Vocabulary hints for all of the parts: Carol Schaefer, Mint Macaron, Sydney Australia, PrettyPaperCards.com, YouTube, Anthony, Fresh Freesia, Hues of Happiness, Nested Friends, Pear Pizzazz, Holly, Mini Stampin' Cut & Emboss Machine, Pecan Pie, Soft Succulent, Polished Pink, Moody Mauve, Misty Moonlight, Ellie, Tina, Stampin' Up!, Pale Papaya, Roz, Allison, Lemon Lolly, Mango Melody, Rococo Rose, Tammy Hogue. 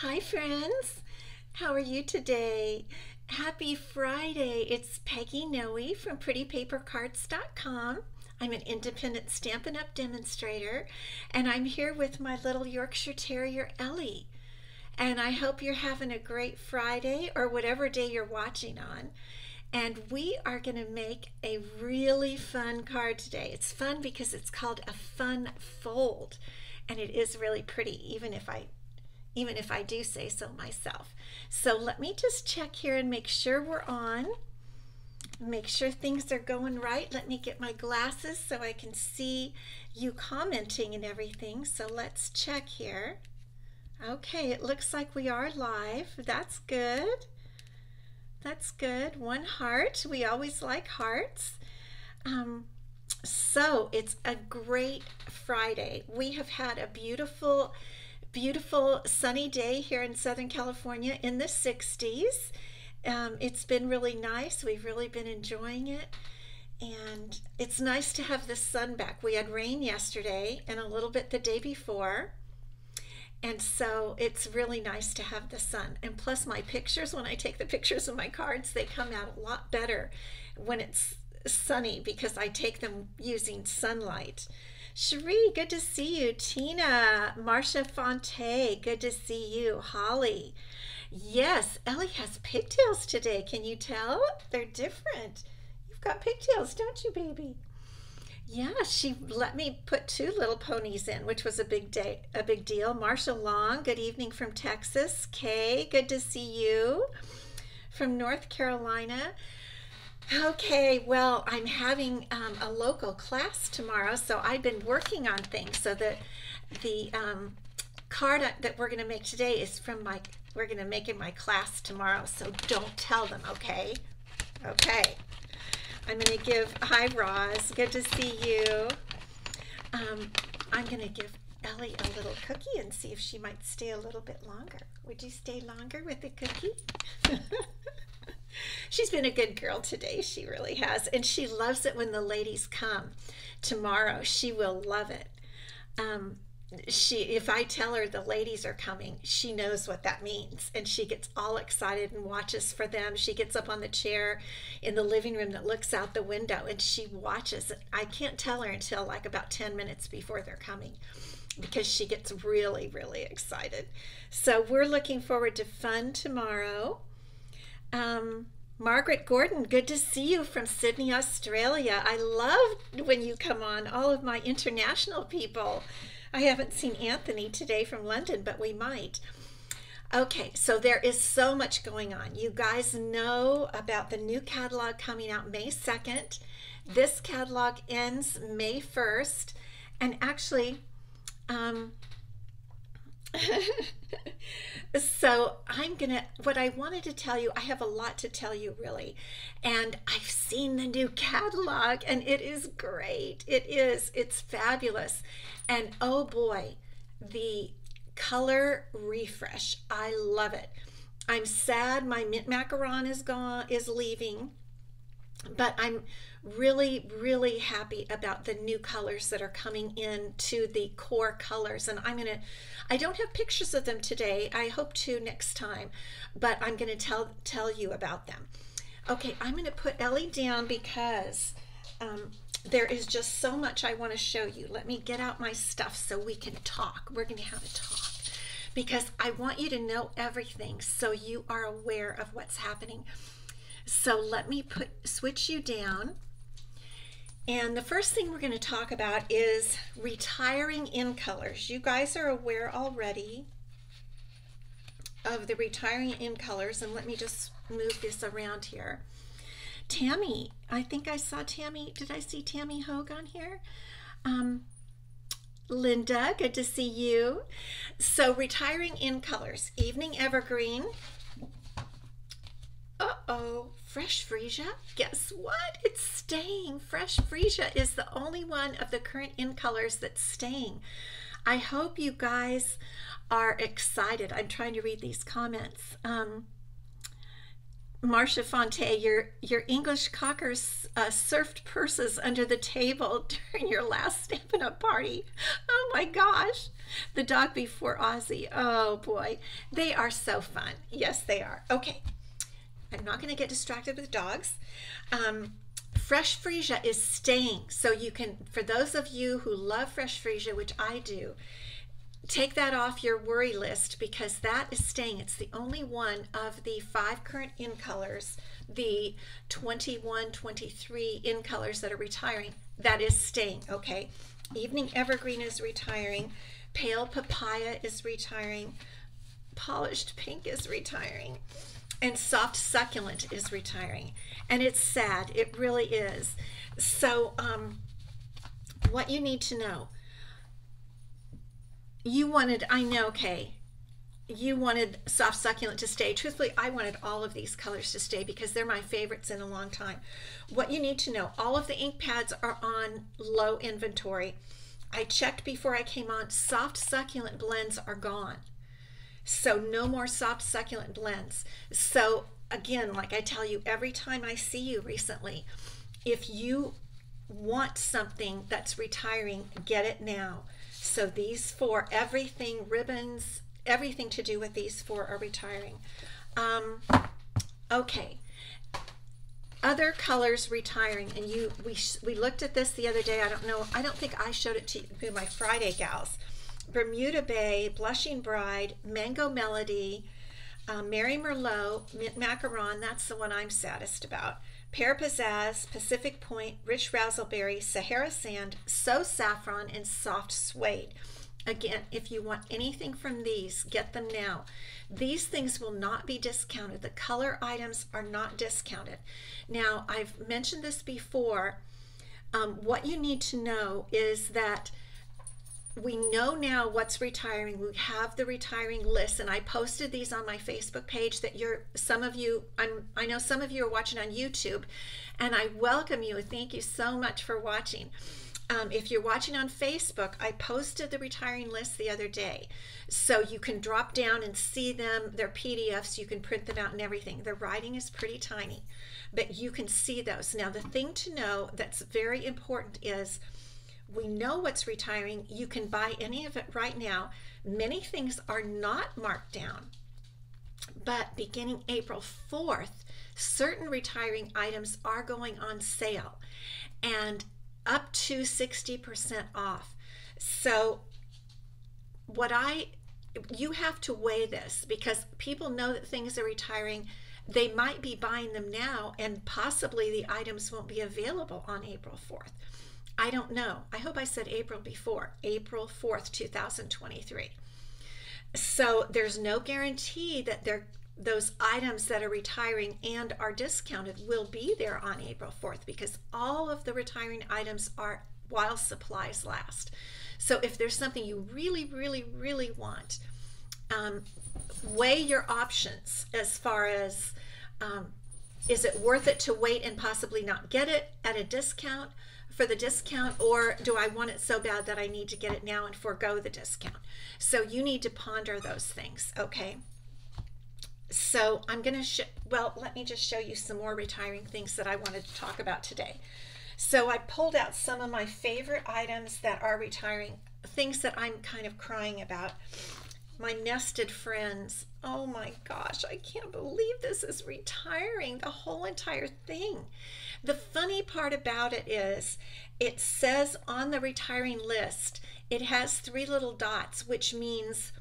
Hi friends, how are you today? Happy Friday, it's Peggy Noe from PrettyPaperCards.com. I'm an independent Stampin' Up! Demonstrator, and I'm here with my little Yorkshire Terrier, Ellie. And I hope you're having a great Friday, or whatever day you're watching on. And we are going to make a really fun card today. It's fun because it's called a fun fold, and it is really pretty, even if I do say so myself. So let me just check here and make sure we're on. Make sure things are going right. Let me get my glasses so I can see you commenting and everything. So let's check here. Okay, it looks like we are live. That's good. That's good. One heart. We always like hearts. So it's a great Friday. We have had a beautiful sunny day here in Southern California in the 60s. It's been really nice. We've really been enjoying it. And it's nice to have the sun back. We had rain yesterday and a little bit the day before. And so it's really nice to have the sun. And plus my pictures, when I take the pictures of my cards, they come out a lot better when it's sunny because I take them using sunlight. Cherie, good to see you. Tina, Marsha Fonte, good to see you. Holly, yes, Ellie has pigtails today. Can you tell? They're different. You've got pigtails, don't you, baby? Yeah, she let me put two little ponies in, which was a big deal. Marsha Long, good evening from Texas. Kay, good to see you from North Carolina. Okay, well, I'm having a local class tomorrow, so I've been working on things so that the card that we're going to make today is from my, we're going to make in my class tomorrow, so don't tell them, okay? Okay. I'm going to give, hi Roz, good to see you. I'm going to give Ellie a little cookie and see if she might stay a little bit longer. Would you stay longer with the cookie? She's been a good girl today. She really has. And she loves it when the ladies come tomorrow. She will love it. If I tell her the ladies are coming, she knows what that means. And she gets all excited and watches for them. She gets up on the chair in the living room that looks out the window and she watches. I can't tell her until like about 10 minutes before they're coming, because she gets really, really excited. So we're looking forward to fun tomorrow. Margaret Gordon, good to see you from Sydney, Australia. I love when you come on, all of my international people. I haven't seen Anthony today from London, but we might. Okay, so there is so much going on. You guys know about the new catalog coming out May 2nd. This catalog ends May 1st. And actually, so what I wanted to tell you, I have a lot to tell you really, and I've seen the new catalog and it is great. It's fabulous. And oh boy, the color refresh, I love it. I'm sad my Mint Macaron is leaving, but I'm really, really happy about the new colors that are coming in to the core colors. And I don't have pictures of them today. I hope to next time, but I'm going to tell you about them. Okay, I'm going to put Ellie down because there is just so much I want to show you. Let me get out my stuff so we can talk. We're going to have a talk because I want you to know everything so you are aware of what's happening. So let me switch you down. And the first thing we're going to talk about is retiring in colors. You guys are aware already of the retiring in colors. And let me just move this around here. Tammy, I think I saw Tammy. Did I see Tammy Hogue on here? Linda, good to see you. So retiring in colors, Evening Evergreen. Uh-oh, Fresh Freesia, guess what? It's staying. Fresh Freesia is the only one of the current in colors that's staying. I hope you guys are excited. I'm trying to read these comments. Marsha Fonte, your English cockers surfed purses under the table during your last Stampin' Up! Party. Oh my gosh. The dog before Ozzy. Oh boy, they are so fun. Yes, they are. Okay, I'm not going to get distracted with dogs. Fresh Freesia is staying, so you can, for those of you who love Fresh Freesia, which I do, take that off your worry list because that is staying. It's the only one of the 5 current in colors, the 21, 23 in colors that are retiring, that is staying, okay? Evening Evergreen is retiring, Pale Papaya is retiring, Polished Pink is retiring, and Soft Succulent is retiring. And it's sad, it really is. So what you need to know, you wanted, I know, Kay, you wanted Soft Succulent to stay. Truthfully, I wanted all of these colors to stay because they're my favorites in a long time. What you need to know, all of the ink pads are on low inventory. I checked before I came on, Soft Succulent blends are gone. So no more Soft Succulent blends. So again, like I tell you every time I see you recently, if you want something that's retiring, get it now. So these 4, everything, ribbons, everything to do with these 4 are retiring. Okay, other colors retiring, and we looked at this the other day. I don't know, I don't think I showed it to you, my Friday gals. Bermuda Bay, Blushing Bride, Mango Melody, Mary Merlot, Mint Macaron, that's the one I'm saddest about, Pear Pizzazz, Pacific Point, Rich Razzleberry, Sahara Sand, So Saffron, and Soft Suede. Again, if you want anything from these, get them now. These things will not be discounted. The color items are not discounted. Now, I've mentioned this before. What you need to know is that we know now what's retiring. We have the retiring list, and I posted these on my Facebook page that some of you, I know some of you are watching on YouTube, and I welcome you. Thank you so much for watching. If you're watching on Facebook, I posted the retiring list the other day. So you can drop down and see them. They're PDFs, you can print them out and everything. The writing is pretty tiny, but you can see those. Now, the thing to know that's very important is we know what's retiring. You can buy any of it right now. Many things are not marked down, but beginning April 4th, certain retiring items are going on sale and up to 60% off. So you have to weigh this because people know that things are retiring. They might be buying them now and possibly the items won't be available on April 4th. I don't know. I hope I said April before, April 4th, 2023. So there's no guarantee that those items that are retiring and are discounted will be there on April 4th because all of the retiring items are while supplies last. So if there's something you really, really, really want, weigh your options as far as is it worth it to wait and possibly not get it at a discount? For the discount, or do I want it so bad that I need to get it now and forego the discount? So you need to ponder those things, okay? So I'm gonna, let me just show you some more retiring things that I wanted to talk about today. So I pulled out some of my favorite items that are retiring, things that I'm kind of crying about. My Nested Friends, oh my gosh, I can't believe this is retiring, the whole entire thing. The funny part about it is it says on the retiring list, it has 3 little dots, which means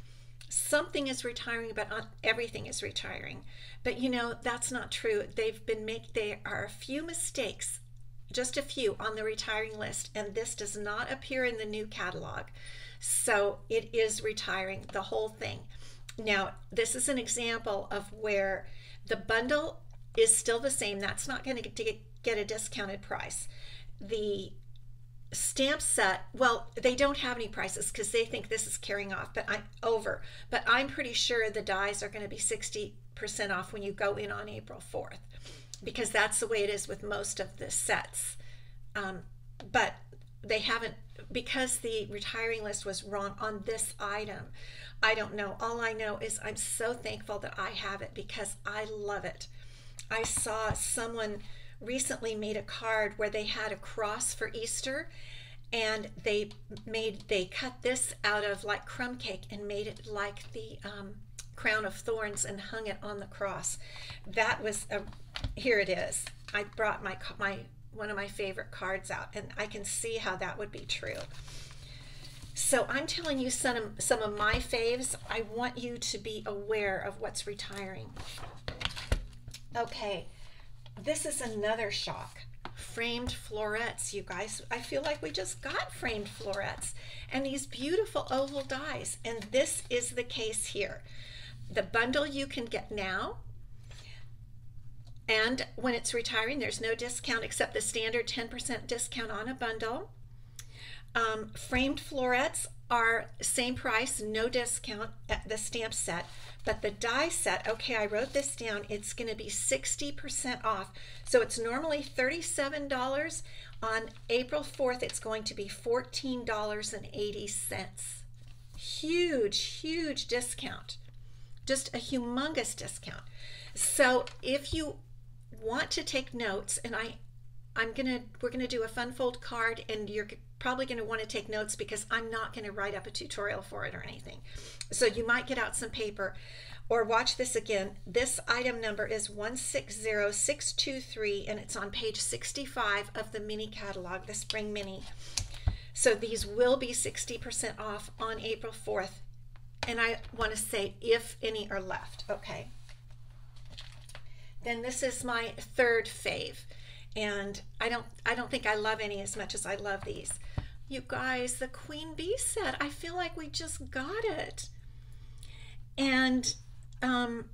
something is retiring, but not everything is retiring. But you know, that's not true. There are a few mistakes, just a few on the retiring list, and this does not appear in the new catalog. So it is retiring, the whole thing. Now, this is an example of where the bundle is still the same. That's not going to get a discounted price. The stamp set, well, they don't have any prices because they think this is carrying off, but I'm pretty sure the dies are going to be 60% off when you go in on April 4th because that's the way it is with most of the sets. But they haven't, because the retiring list was wrong on this item. I don't know. All I know is I'm so thankful that I have it because I love it. I saw someone recently made a card where they had a cross for Easter and they cut this out of like crumb cake and made it like the crown of thorns and hung it on the cross. That was a, here it is. I brought my one of my favorite cards out, and I can see how that would be true. So I'm telling you some of my faves. I want you to be aware of what's retiring. Okay, this is another shock. Framed Florets, you guys. I feel like we just got Framed Florets and these beautiful oval dies, and this is the case here. The bundle you can get now, and when it's retiring, there's no discount except the standard 10% discount on a bundle. Framed Florets are same price, no discount at the stamp set, but the die set, okay, I wrote this down, it's going to be 60% off. So it's normally $37. On April 4th, it's going to be $14.80. Huge, huge discount. Just a humongous discount. So if you want to take notes, and we're gonna do a fun fold card, and you're probably gonna want to take notes because I'm not gonna write up a tutorial for it or anything. So you might get out some paper or watch this again. This item number is 160623, and it's on page 65 of the mini catalog, the spring mini. So these will be 60% off on April 4th. And I want to say if any are left, okay. Then this is my third fave. And I don't think I love any as much as I love these. You guys, the Queen Bee set, I feel like we just got it. And, hi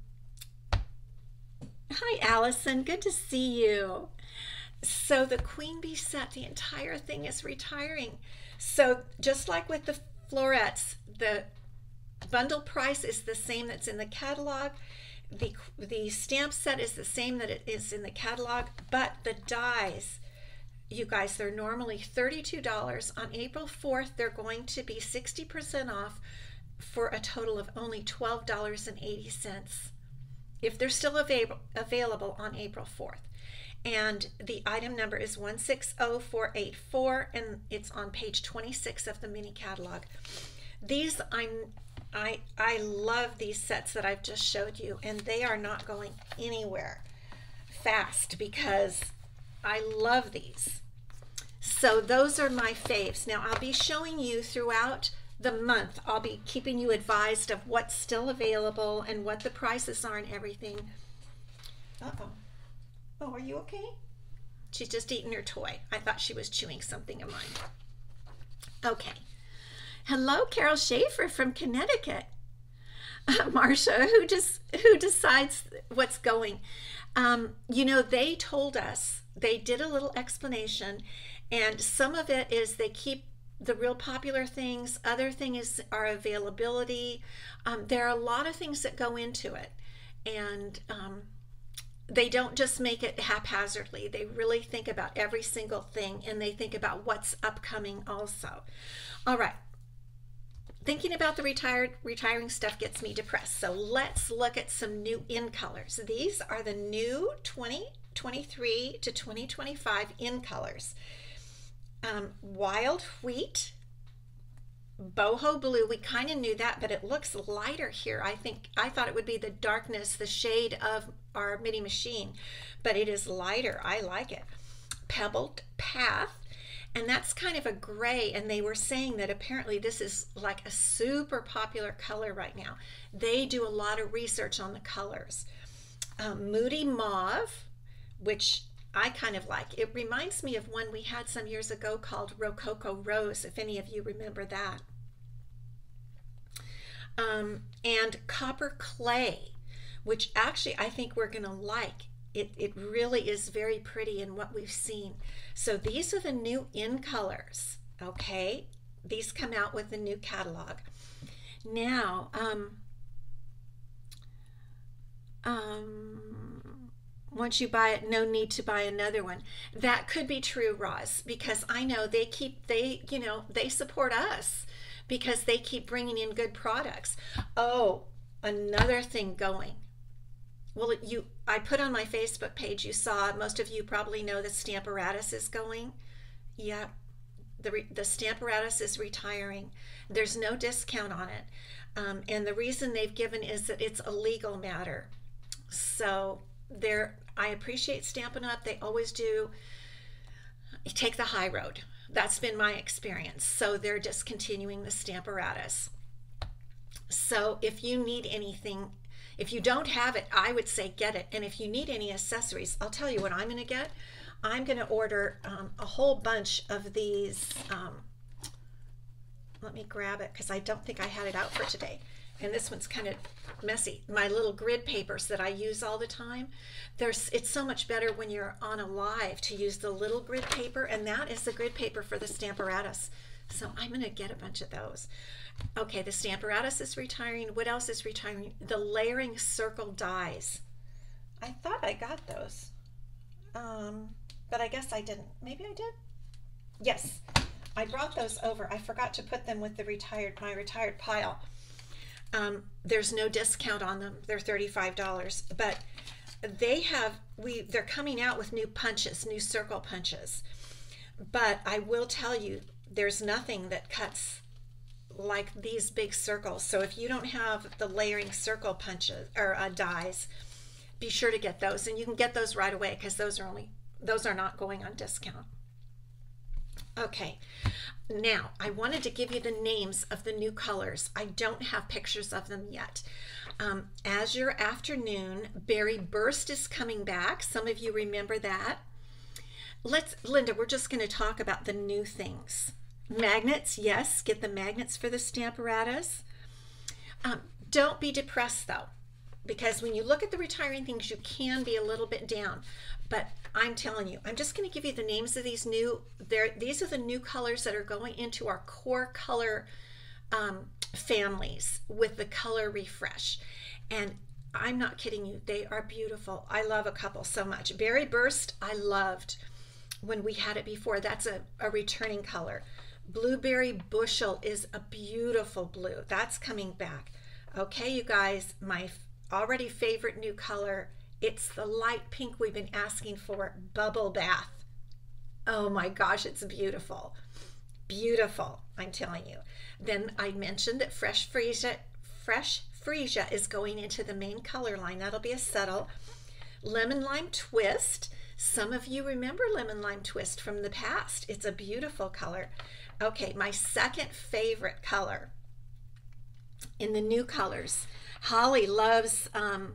Allison, good to see you. So the Queen Bee set, the entire thing is retiring. So just like with the florets, the bundle price is the same that's in the catalog. The stamp set is the same that it is in the catalog, but the dies, you guys, they're normally $32. On April 4th, they're going to be 60% off for a total of only $12.80 if they're still available on April 4th. And the item number is 160484, and it's on page 26 of the mini catalog. These I love these sets that I've just showed you, and they are not going anywhere fast because I love these. So those are my faves. Now I'll be showing you throughout the month. I'll be keeping you advised of what's still available and what the prices are and everything. Uh-oh. Oh, are you okay? She's just eating her toy. I thought she was chewing something of mine. Okay. Hello, Carol Schaefer from Connecticut. Marsha, who decides what's going? You know, they told us, they did a little explanation, and some of it is they keep the real popular things. Other thing is our availability. There are a lot of things that go into it, and they don't just make it haphazardly. They really think about every single thing, and they think about what's upcoming also. All right. Thinking about the retiring stuff gets me depressed. So let's look at some new in colors. These are the new 2023 to 2025 in colors. Wild Wheat, Boho Blue. We kind of knew that, but it looks lighter here. I thought it would be the darkness, the shade of our mini machine, but it is lighter. I like it. Pebbled Path. And that's kind of a gray, and they were saying that apparently this is like a super popular color right now. They do a lot of research on the colors. Moody Mauve, which I kind of like. It reminds me of one we had some years ago called Rococo Rose, if any of you remember that. And Copper Clay, which actually I think we're gonna like. It really is very pretty in what we've seen. So these are the new in colors, okay? These come out with the new catalog. Now, once you buy it, no need to buy another one. That could be true, Roz, because I know they support us because they keep bringing in good products. Oh, another thing going. Well, I put on my Facebook page, you saw, most of you probably know that Stamparatus is going. Yeah, the Stamparatus is retiring. There's no discount on it. And the reason they've given is that it's a legal matter. So I appreciate Stampin' Up. They always do take the high road. That's been my experience. So they're discontinuing the Stamparatus. So if you need anything, if you don't have it, I would say get it. And if you need any accessories, I'll tell you what I'm going to get. I'm going to order a whole bunch of these. Let me grab it because I don't think I had it out for today. And this one's kind of messy. My little grid papers that I use all the time. It's so much better when you're on a live to use the little grid paper, and that is the grid paper for the Stamparatus. So I'm going to get a bunch of those. Okay, the Stamparatus is retiring. What else is retiring? The layering circle dies. I thought I got those. But I guess I didn't. Maybe I did? Yes, I brought those over. I forgot to put them with the my retired pile. There's no discount on them. They're $35, but they're coming out with new punches, new circle punches. But I will tell you, there's nothing that cuts like these big circles. So if you don't have the layering circle punches or dies, be sure to get those, and you can get those right away because those are not going on discount. Okay, now I wanted to give you the names of the new colors. I don't have pictures of them yet. Azure Afternoon, Berry Burst is coming back. Some of you remember that. Linda, we're just going to talk about the new things. Magnets, yes, get the magnets for the Stamparatus. Don't be depressed though, because when you look at the retiring things, you can be a little bit down. But I'm telling you, I'm just going to give you the names of these new. These are the new colors that are going into our core color families with the color refresh. And I'm not kidding you, they are beautiful. I love a couple so much. Berry Burst, I loved when we had it before. That's a returning color. Blueberry Bushel is a beautiful blue. That's coming back. Okay, you guys, my already favorite new color. It's the light pink we've been asking for, Bubble Bath. Oh my gosh, it's beautiful. Beautiful, I'm telling you. Then I mentioned that Fresh Freesia is going into the main color line. That'll be a subtle. Lemon Lime Twist. Some of you remember Lemon Lime Twist from the past. It's a beautiful color. Okay, my second favorite color in the new colors. Holly loves, oh,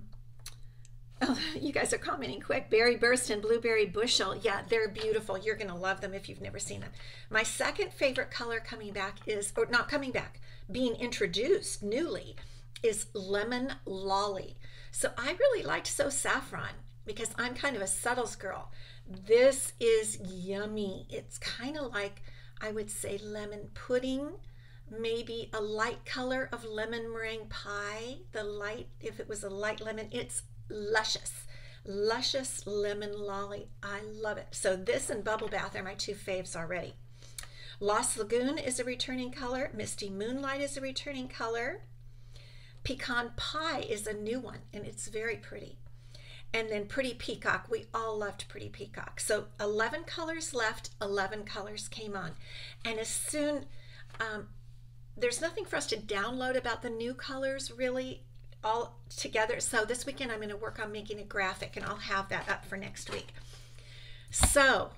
you guys are commenting quick. Berry Burst and Blueberry Bushel. Yeah, they're beautiful. You're going to love them if you've never seen them. My second favorite color coming back is, or not coming back, being introduced newly, is Lemon Lolly. So I really liked So Saffron because I'm kind of a subtles girl. This is yummy. It's kind of like, I would say, lemon pudding, maybe a light color of lemon meringue pie. The light, if it was a light lemon, it's luscious. Luscious Lemon Lolly. I love it. So this and Bubble Bath are my two faves already. Lost Lagoon is a returning color. Misty Moonlight is a returning color. Pecan Pie is a new one, and it's very pretty. And then Pretty Peacock. We all loved Pretty Peacock. So 11 colors left, 11 colors came on. And as soon, there's nothing for us to download about the new colors really all together. So this weekend I'm going to work on making a graphic, and I'll have that up for next week. So,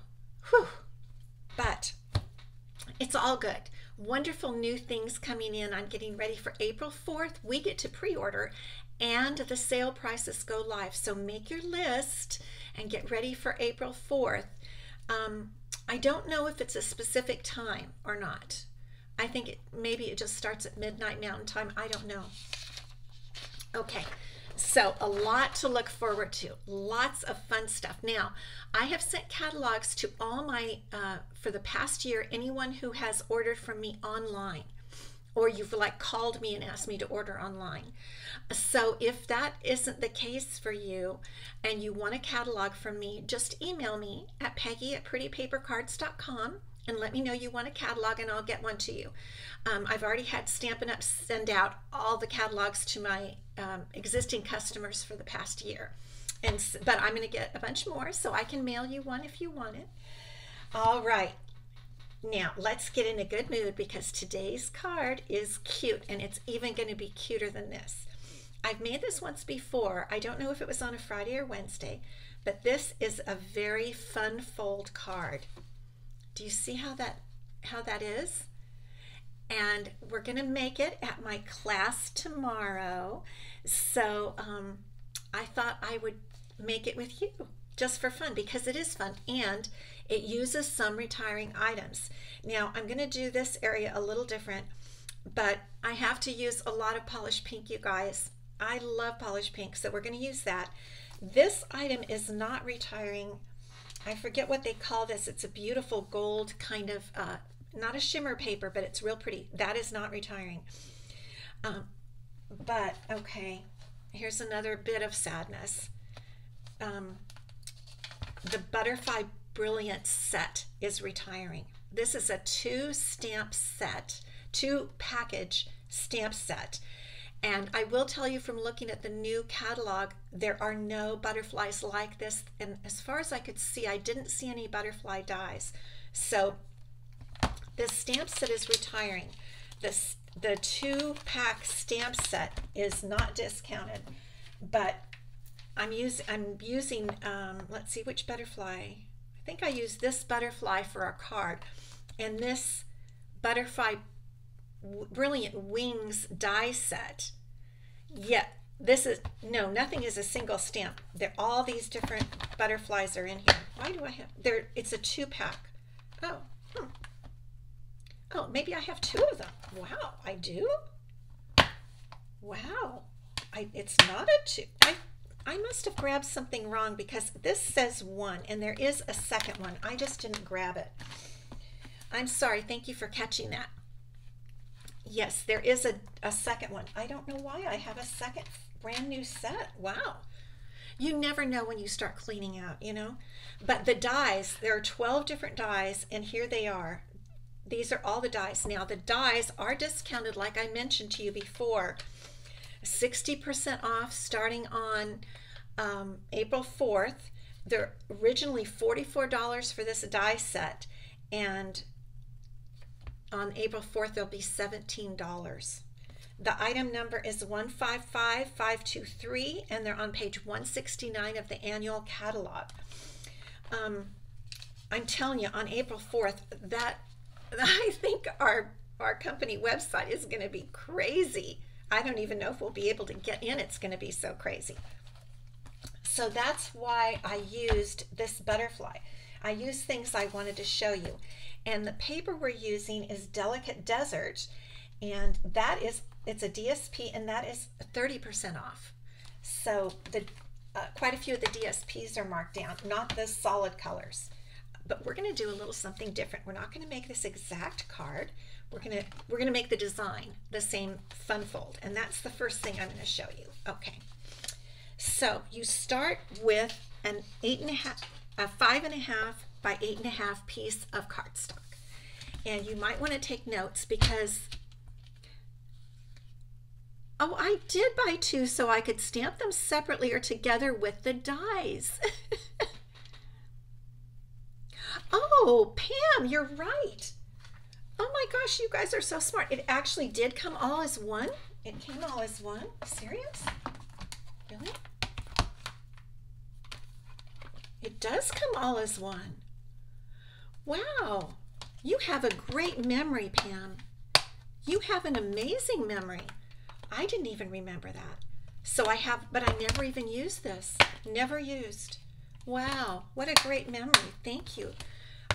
whew, but it's all good. Wonderful new things coming in. I'm getting ready for April 4th. We get to pre-order, and the sale prices go live. So make your list and get ready for April 4th. I don't know if it's a specific time or not. I think maybe it just starts at midnight Mountain Time. I don't know. Okay, so a lot to look forward to. Lots of fun stuff. Now, I have sent catalogs to all my, for the past year, anyone who has ordered from me online, or you've like called me and asked me to order online. So if that isn't the case for you and you want a catalog from me, just email me at Peggy@PrettyPaperCards.com and let me know you want a catalog, and I'll get one to you. I've already had Stampin' Up! Send out all the catalogs to my existing customers for the past year, but I'm going to get a bunch more, so I can mail you one if you want it. All right, Now let's get in a good mood because today's card is cute, and it's even going to be cuter than this. I've made this once before. I don't know if it was on a Friday or Wednesday, but this is a very fun fold card. Do you see how that is? And we're gonna make it at my class tomorrow. So I thought I would make it with you just for fun, because it is fun and it uses some retiring items. Now I'm gonna do this area a little different, but I have to use a lot of Polished Pink, you guys. I love Polished Pink, so we're gonna use that. This item is not retiring. I forget what they call this. It's a beautiful gold kind of, not a shimmer paper, but it's real pretty. That is not retiring. But okay, here's another bit of sadness. The Butterfly Brilliant set is retiring. This is a two package stamp set. And I will tell you from looking at the new catalog, there are no butterflies like this. And as far as I could see, I didn't see any butterfly dies. So this stamp set is retiring. The two-pack stamp set is not discounted, but I'm using, let's see, which butterfly? I think I used this butterfly for our card, and this Butterfly Brilliant Wings die set. Yeah, this is, no, nothing is a single stamp. They're all these different butterflies are in here. Why do I have, there? It's a two-pack. Oh, Oh, maybe I have two of them. Wow, I do? Wow, it's not a two. I must have grabbed something wrong, because this says one, and there is a second one. I just didn't grab it. I'm sorry, thank you for catching that. Yes, there is a second one. I don't know why I have a second brand new set. Wow. You never know when you start cleaning out, you know? But the dies, there are 12 different dies, and here they are. These are all the dies. Now the dies are discounted, like I mentioned to you before, 60% off starting on April 4th. They're originally $44 for this die set, and on April 4th they'll be $17. The item number is 155523, and they're on page 169 of the annual catalog. I'm telling you, on April 4th, that I think our company website is going to be crazy. I don't even know if we'll be able to get in. It's going to be so crazy. So that's why I used this butterfly. I used things I wanted to show you. And the paper we're using is Delicate Desert. And that is, it's a DSP, and that is 30% off. So the quite a few of the DSPs are marked down, not the solid colors. But we're going to do a little something different. We're not going to make this exact card. We're going to make the design the same fun fold, and that's the first thing I'm going to show you. Okay, so you start with an 5.5 by 8.5 piece of cardstock, and you might want to take notes because, oh, I did buy two so I could stamp them separately or together with the dies. Oh, Pam, you're right. Oh my gosh, you guys are so smart. It actually did come all as one. It came all as one. Serious? Really? It does come all as one. Wow. You have a great memory, Pam. You have an amazing memory. I didn't even remember that. So I have, but I never even used this. Never used. Wow, what a great memory. Thank you.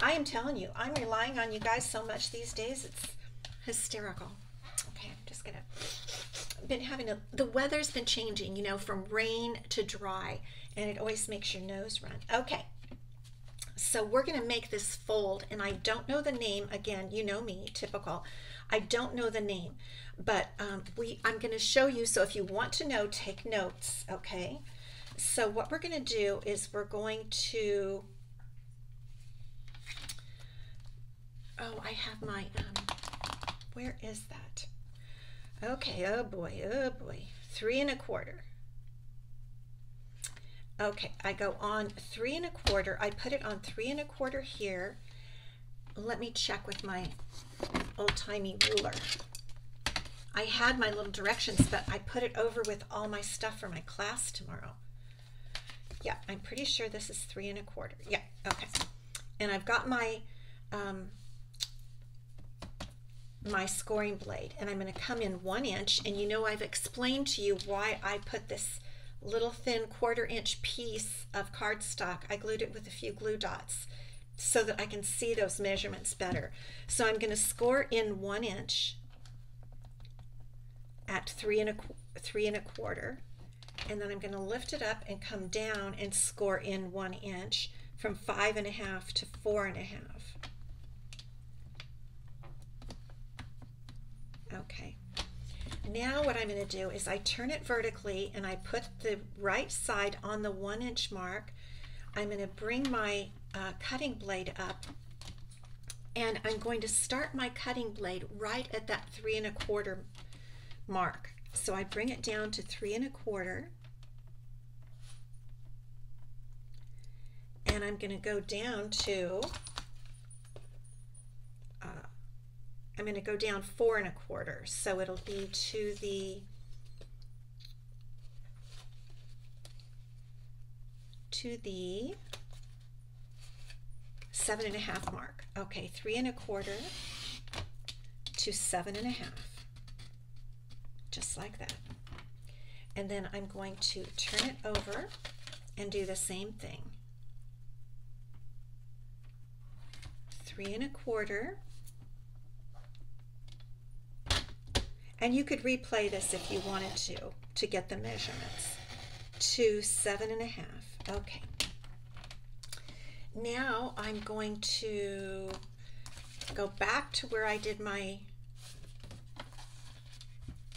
I am telling you, I'm relying on you guys so much these days. It's hysterical. Okay, I'm just gonna, the weather's been changing, you know, from rain to dry, and it always makes your nose run. Okay, so we're gonna make this fold, and I don't know the name. Again, you know me, typical. I don't know the name, but I'm gonna show you, so if you want to know, take notes, okay? So what we're gonna do is we're going to, oh, I have my, where is that? Okay, oh boy, 3 1/4. Okay, I go on 3 1/4. I put it on 3 1/4 here, Let me check with my old-timey ruler. I had my little directions, but I put it over with all my stuff for my class tomorrow. Yeah, I'm pretty sure this is 3 1/4. Yeah, okay. And I've got my my scoring blade, and I'm going to come in 1 inch, and you know I've explained to you why I put this little thin 1/4 inch piece of cardstock. I glued it with a few glue dots so that I can see those measurements better. So I'm going to score in 1 inch at 3 1/4, and then I'm going to lift it up and come down and score in 1 inch from 5 1/2 to 4 1/2. Okay, now what I'm going to do is I turn it vertically and I put the right side on the 1 inch mark. I'm going to bring my cutting blade up, and I'm going to start my cutting blade right at that 3 1/4 mark. So I bring it down to 3 1/4, and I'm going to go down to I'm going to go down 4 1/4, so it'll be to the 7 1/2 mark. Okay, 3 1/4 to 7 1/2, just like that. And then I'm going to turn it over and do the same thing. 3 1/4. And you could replay this if you wanted to get the measurements, to 7 1/2. Okay. Now I'm going to go back to where I did my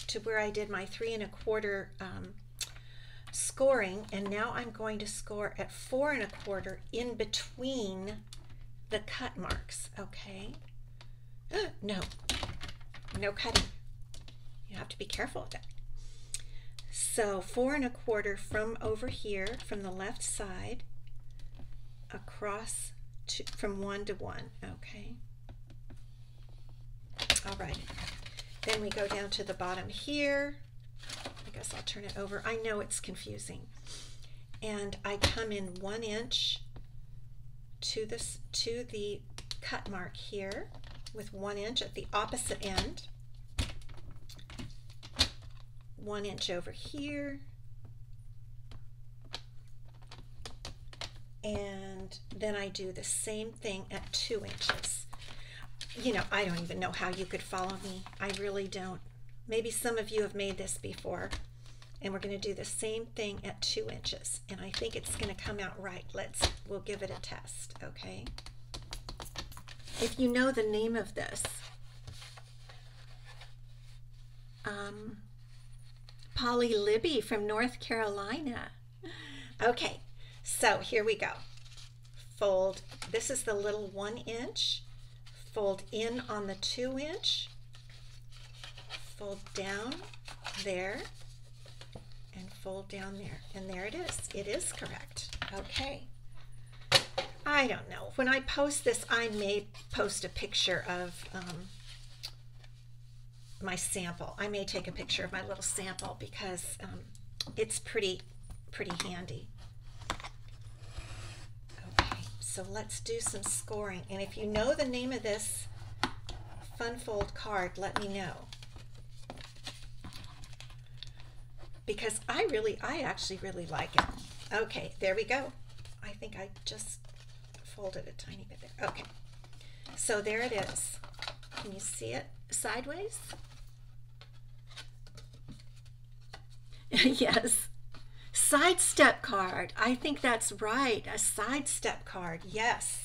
3 1/4 scoring, and now I'm going to score at 4 1/4 in between the cut marks. Okay. No, no cutting. You have to be careful with that. So 4 1/4 from over here, from the left side, across to, from 1 to 1. Okay. All right. Then we go down to the bottom here. I guess I'll turn it over. I know it's confusing. And I come in 1 inch to this, to the cut mark here, with 1 inch at the opposite end. 1 inch over here, and then I do the same thing at 2 inches. You know, I don't even know how you could follow me. I really don't. Maybe some of you have made this before, and we're going to do the same thing at 2 inches, and I think it's going to come out right. We'll give it a test, okay? If you know the name of this, Polly Libby from North Carolina. Okay, so here we go. Fold, this is the little 1 inch, fold in on the 2 inch, fold down there, and fold down there. And there it is. It is correct. Okay. I don't know. When I post this, I may post a picture of my sample. I may take a picture of my little sample because it's pretty handy. Okay, so let's do some scoring. And if you know the name of this Funfold card, let me know. Because I actually really like it. Okay, there we go. I think I just folded a tiny bit there. Okay, so there it is. Can you see it sideways? Yes, sidestep card. I think that's right, a sidestep card. Yes,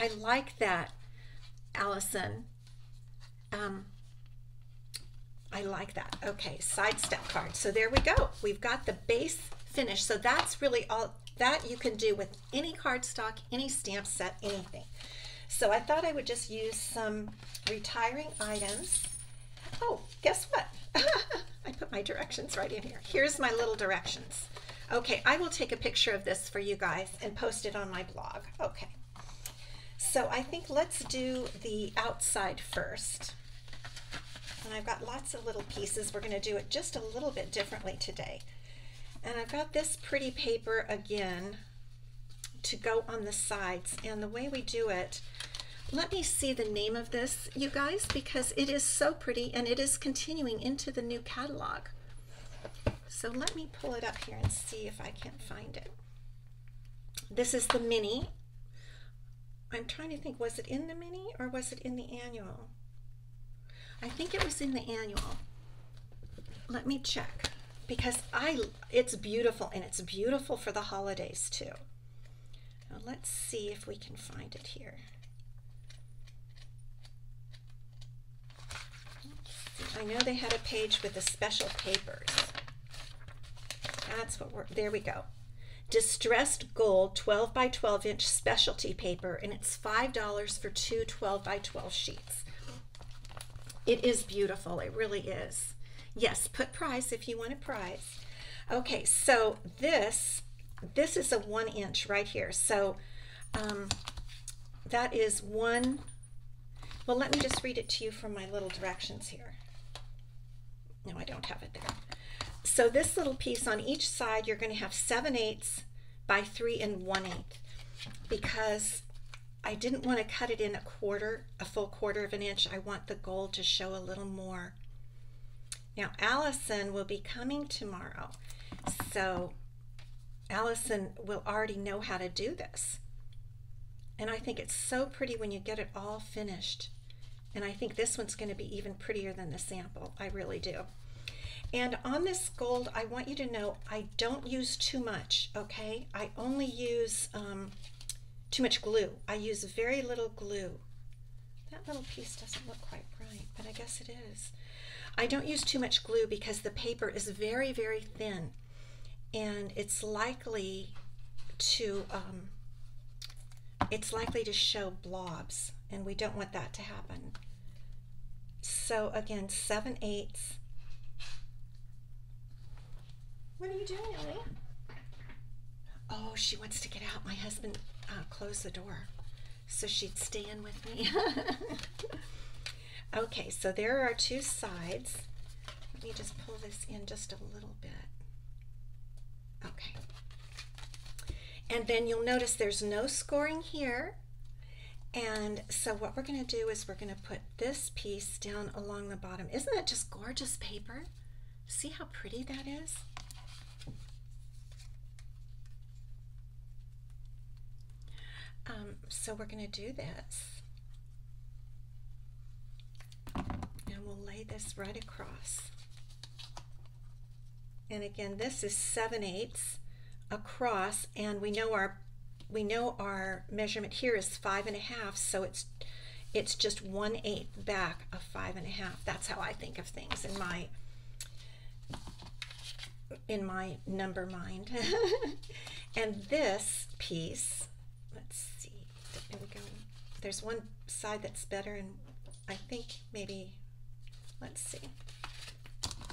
I like that, Allison. I like that. Okay, sidestep card. So there we go. We've got the base finish. So that's really all that you can do with any cardstock, any stamp set, anything. So I thought I would just use some retiring items. Oh, guess what? I put my directions right in here. Here's my little directions. Okay, I will take a picture of this for you guys and post it on my blog. Okay, So I think let's do the outside first. And I've got lots of little pieces. We're going to do it just a little bit differently today. And I've got this pretty paper again to go on the sides. And the way we do it, let me see the name of this, you guys, because it is so pretty and it is continuing into the new catalog. So let me pull it up here and see if I can't find it. This is the mini. I'm trying to think, was it in the mini or was it in the annual? I think it was in the annual. Let me check, because it's beautiful, and it's beautiful for the holidays too. Now let's see if we can find it here. I know they had a page with the special papers. That's what we're, there we go. Distressed Gold 12 by 12 inch specialty paper, and it's $5 for two 12 by 12 sheets. It is beautiful, it really is. Yes, put price if you want a price. Okay, so this is a 1 inch right here. So that is one, well, let me just read it to you from my little directions here. No, I don't have it there. So this little piece on each side, you're gonna have 7/8 by 3 1/8, because I didn't want to cut it in a full quarter of an inch. I want the gold to show a little more. Now, Allison will be coming tomorrow, so Allison will already know how to do this. And I think it's so pretty when you get it all finished. And I think this one's going to be even prettier than the sample. I really do. And on this gold, I want you to know I don't use too much, okay? I only use too much glue. I use very little glue. That little piece doesn't look quite right, but I guess it is. I don't use too much glue because the paper is very, very thin, and it's likely to show blobs, and we don't want that to happen. So again, 7/8. What are you doing, Ellie? Oh, she wants to get out. My husband closed the door so she'd stay in with me. Okay, so there are two sides. Let me just pull this in just a little bit. Okay. And then you'll notice there's no scoring here. And so what we're going to do is we're going to put this piece down along the bottom. Isn't that just gorgeous paper? See how pretty that is? So we're going to do this, and we'll lay this right across. And again, this is 7/8 across, and we know our measurement here is 5 1/2, so it's just 1/8 back of 5 1/2. That's how I think of things in my number mind. And this piece, let's see, there we go. There's one side that's better, and I think maybe, let's see.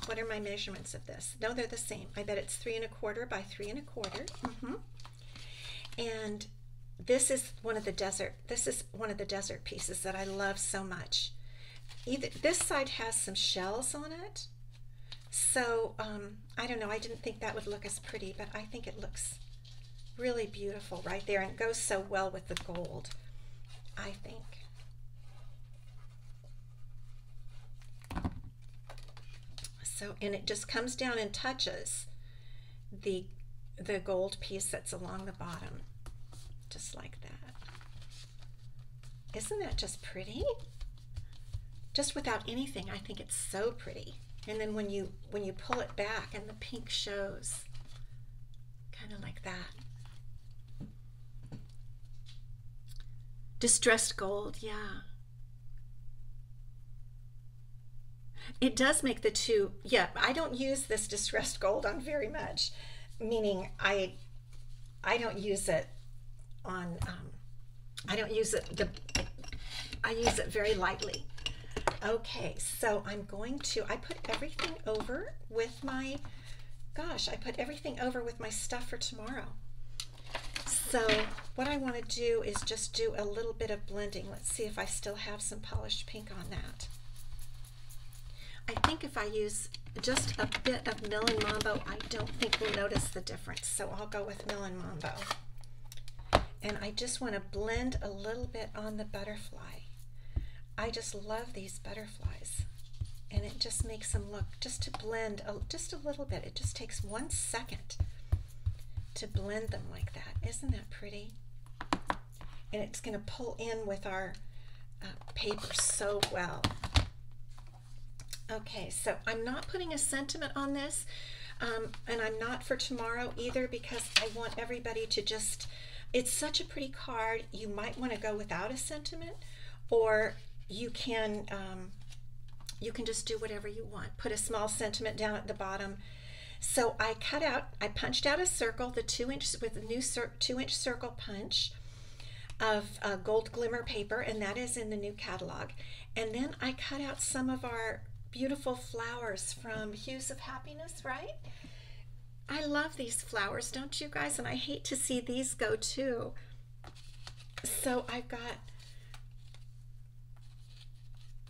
What are my measurements of this? No, they're the same. I bet it's 3 1/4 by 3 1/4. And this is one of the desert. This is one of the desert pieces that I love so much. This side has some shells on it, so I don't know. I didn't think that would look as pretty, but I think it looks really beautiful right there, and it goes so well with the gold, I think. So, and it just comes down and touches the gold piece that's along the bottom, just like that. Isn't that just pretty? Just without anything, I think it's so pretty. And then when you pull it back and the pink shows, kind of like that. Distressed gold, yeah. It does make the two, yeah, I don't use this distressed gold on very much, meaning I don't use it on, I use it very lightly. Okay, so I'm going to, I put everything over with my, gosh, I put everything over with my stuff for tomorrow. So what I want to do is just do a little bit of blending. Let's see if I still have some Polished Pink on that. I think if I use just a bit of Melon Mambo, I don't think we'll notice the difference. So I'll go with Melon Mambo. And I just want to blend a little bit on the butterfly. I just love these butterflies. And it just makes them look, just to blend just a little bit. It just takes 1 second to blend them like that. Isn't that pretty? And it's going to pull in with our paper so well. Okay, so I'm not putting a sentiment on this, and I'm not for tomorrow either, because I want everybody to just, it's such a pretty card. You might want to go without a sentiment, or you can just do whatever you want. Put a small sentiment down at the bottom. So I cut out, I punched out a circle, the 2 inch, with a new 2 inch circle punch of gold glimmer paper, and that is in the new catalog. And then I cut out some of our beautiful flowers from Hues of Happiness, right? I love these flowers, don't you guys? And I hate to see these go too. So I've got,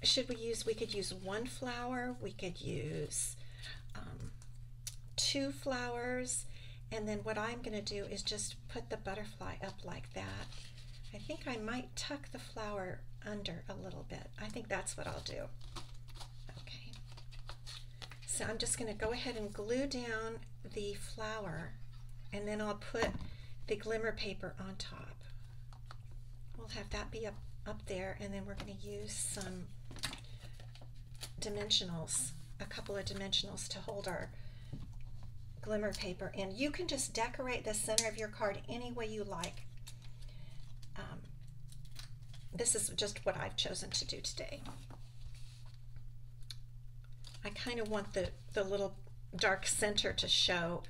should we use, we could use one flower, we could use two flowers, and then what I'm gonna do is just put the butterfly up like that. I think I might tuck the flower under a little bit. I think that's what I'll do. So I'm just going to go ahead and glue down the flower, and then I'll put the glimmer paper on top. We'll have that be up there, and then we're going to use some dimensionals, a couple of dimensionals to hold our glimmer paper. And you can just decorate the center of your card any way you like. This is just what I've chosen to do today. I kind of want the little dark center to show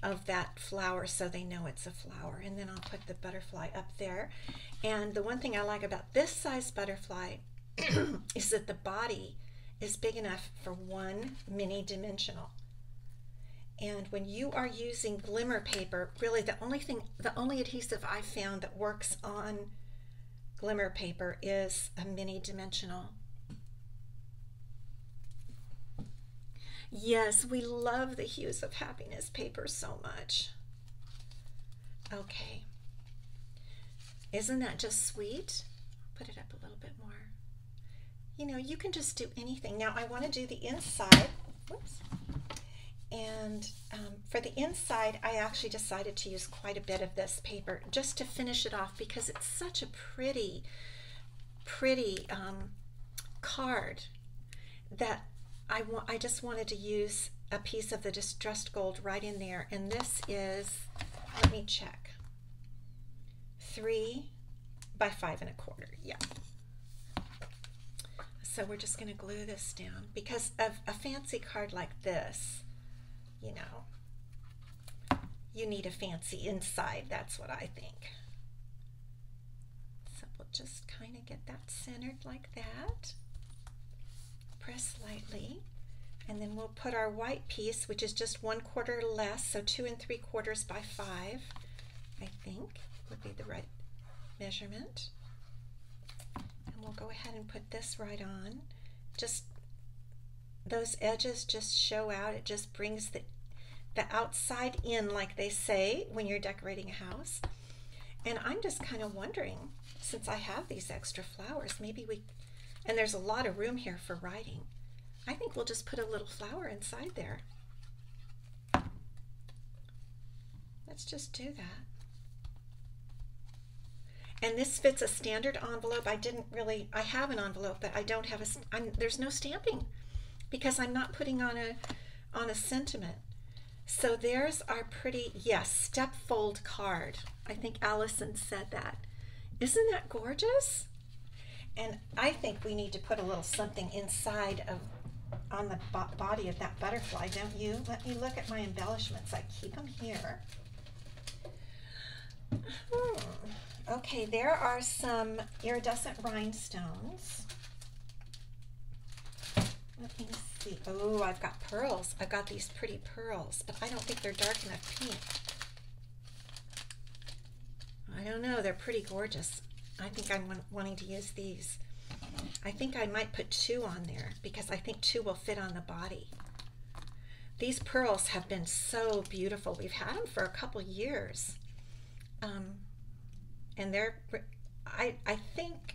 of that flower, so they know it's a flower. And then I'll put the butterfly up there. And the one thing I like about this size butterfly is that the body is big enough for one mini dimensional. And when you are using glimmer paper, really the only adhesive I've found that works on glimmer paper is a mini dimensional. Yes, we love the Hues of Happiness paper so much. Okay. Isn't that just sweet? Put it up a little bit more. You know, you can just do anything. Now I want to do the inside. Whoops. And for the inside, I actually decided to use quite a bit of this paper just to finish it off, because it's such a pretty, pretty card that I just wanted to use a piece of the Distressed Gold right in there. And this is, let me check, 3 by 5 1/4. Yeah. So we're just going to glue this down, because of a fancy card like this, you know, you need a fancy inside. That's what I think. So we'll just kind of get that centered like that. Press lightly, and then we'll put our white piece, which is just 1/4 less, so 2 3/4 by 5, I think would be the right measurement. And we'll go ahead and put this right on. Just those edges just show out. It just brings the outside in, like they say when you're decorating a house. And I'm just kind of wondering, since I have these extra flowers, maybe we, and there's a lot of room here for writing, I think we'll just put a little flower inside there. Let's just do that. And this fits a standard envelope. I didn't really, I have an envelope, but I don't have a, there's no stamping, because I'm not putting on a sentiment. So there's our pretty, yes, step fold card. I think Allison said that. Isn't that gorgeous? And I think we need to put a little something inside of, on the body of that butterfly, don't you? Let me look at my embellishments. I keep them here. Okay, there are some iridescent rhinestones. Let me see. Oh, I've got pearls. I've got these pretty pearls, but I don't think they're dark enough pink. I don't know, they're pretty gorgeous. I think I'm wanting to use these. I think I might put two on there because I think two will fit on the body. These pearls have been so beautiful. We've had them for a couple years. And they're, I think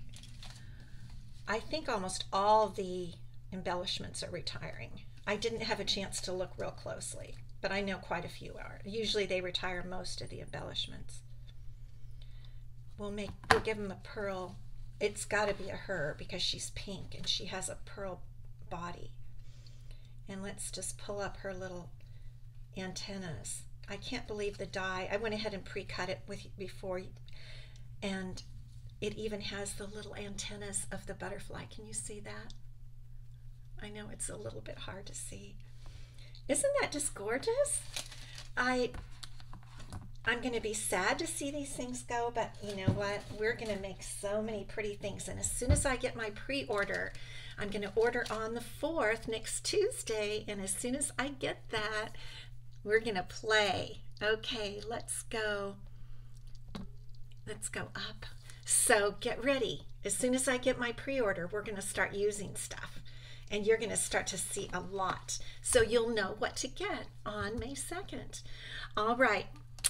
almost all the embellishments are retiring. I didn't have a chance to look real closely, but I know quite a few are. Usually they retire most of the embellishments. We'll give them a pearl. It's got to be a her because she's pink and she has a pearl body. And let's just pull up her little antennas. I can't believe the die. I went ahead and pre-cut it before, and it even has the little antennas of the butterfly. Can you see that? I know it's a little bit hard to see. Isn't that just gorgeous? I'm gonna be sad to see these things go, but you know what? We're gonna make so many pretty things. And as soon as I get my pre-order, I'm gonna order on the 4th, next Tuesday. And as soon as I get that, we're gonna play. Okay, let's go. Let's go up. So get ready. As soon as I get my pre-order, we're gonna start using stuff. And you're gonna start to see a lot. So you'll know what to get on May 2nd. All right.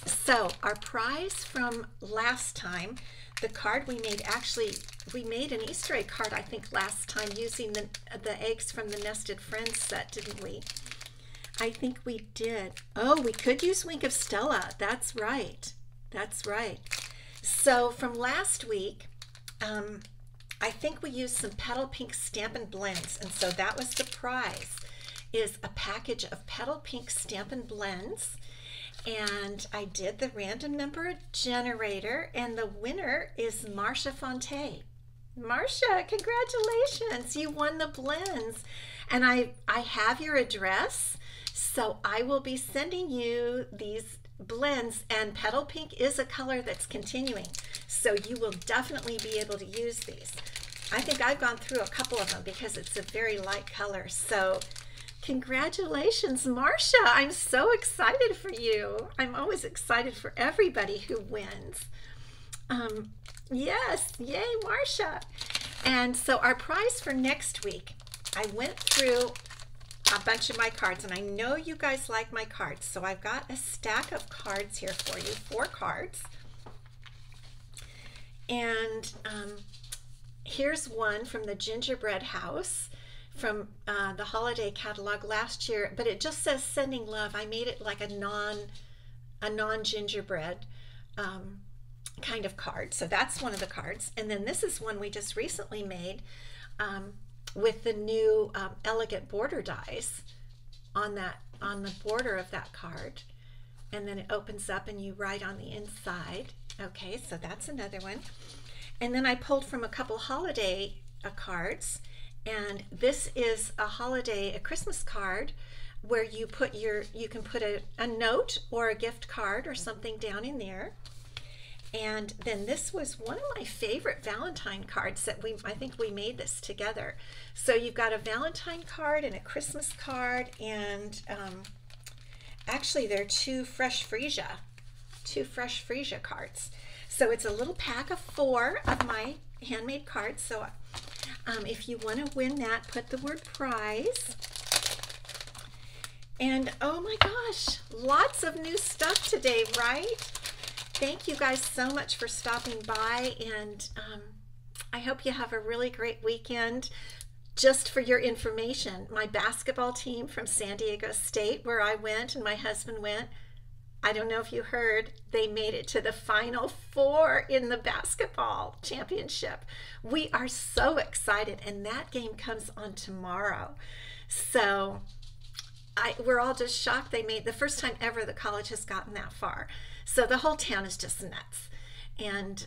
So our prize from last time, the card we made, actually we made an Easter egg card I think last time using the eggs from the Nested Friends set, didn't we? I think we did. Oh, we could use Wink of Stella. That's right. That's right. So from last week, I think we used some Petal Pink Stampin' Blends, and so that was the prize, is a package of Petal Pink Stampin' Blends. And I did the random number generator, and the winner is Marsha Fonte. Marsha, congratulations, you won the blends. And I have your address, so I will be sending you these blends, and Petal Pink is a color that's continuing, so you will definitely be able to use these. I think I've gone through a couple of them because it's a very light color, so congratulations, Marsha. I'm so excited for you. I'm always excited for everybody who wins. Yes, yay, Marsha. And so our prize for next week, I went through a bunch of my cards, and I know you guys like my cards, so I've got a stack of cards here for you, 4 cards. And here's one from the Gingerbread House, from the holiday catalog last year, but it just says sending love. I made it like a non gingerbread kind of card. So that's one of the cards. And then this is one we just recently made with the new elegant border dies on the border of that card. And then it opens up and you write on the inside. Okay, so that's another one. And then I pulled from a couple holiday cards. And this is a holiday, a Christmas card, where you put your, you can put a note or a gift card or something down in there. And then this was one of my favorite Valentine cards that I think we made this together. So you've got a Valentine card and a Christmas card, and actually there are two Fresh Freesia cards. So it's a little pack of 4 of my handmade cards. So if you want to win that, put the word prize. And oh my gosh, lots of new stuff today, right? Thank you guys so much for stopping by, and I hope you have a really great weekend. Just for your information, my basketball team from San Diego State, where I went and my husband went, I don't know if you heard, they made it to the Final 4 in the basketball championship. We are so excited, and that game comes on tomorrow. So we're all just shocked. They made the first time ever the college has gotten that far. So the whole town is just nuts. And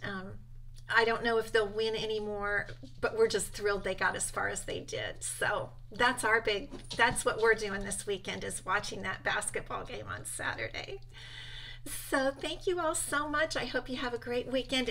I don't know if they'll win anymore, but we're just thrilled they got as far as they did. So that's our big, that's what we're doing this weekend, is watching that basketball game on Saturday. So thank you all so much. I hope you have a great weekend.